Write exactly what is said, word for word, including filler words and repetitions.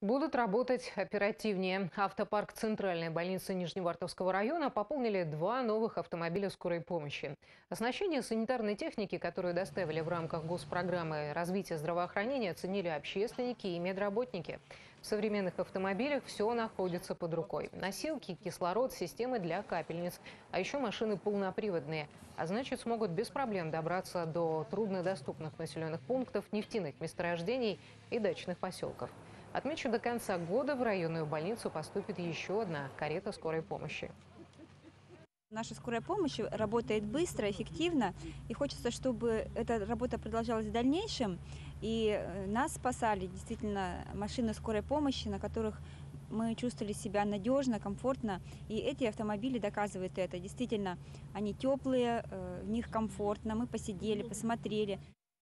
Будут работать оперативнее. Автопарк Центральной больницы Нижневартовского района пополнили два новых автомобиля скорой помощи. Оснащение санитарной техники, которую доставили в рамках госпрограммы развития здравоохранения, оценили общественники и медработники. В современных автомобилях все находится под рукой. Носилки, кислород, системы для капельниц, а еще машины полноприводные. А значит, смогут без проблем добраться до труднодоступных населенных пунктов, нефтяных месторождений и дачных поселков. Отмечу, до конца года в районную больницу поступит еще одна карета скорой помощи. Наша скорая помощь работает быстро, эффективно, и хочется, чтобы эта работа продолжалась в дальнейшем. И нас спасали действительно машины скорой помощи, на которых мы чувствовали себя надежно, комфортно. И эти автомобили доказывают это. Действительно, они теплые, в них комфортно, мы посидели, посмотрели.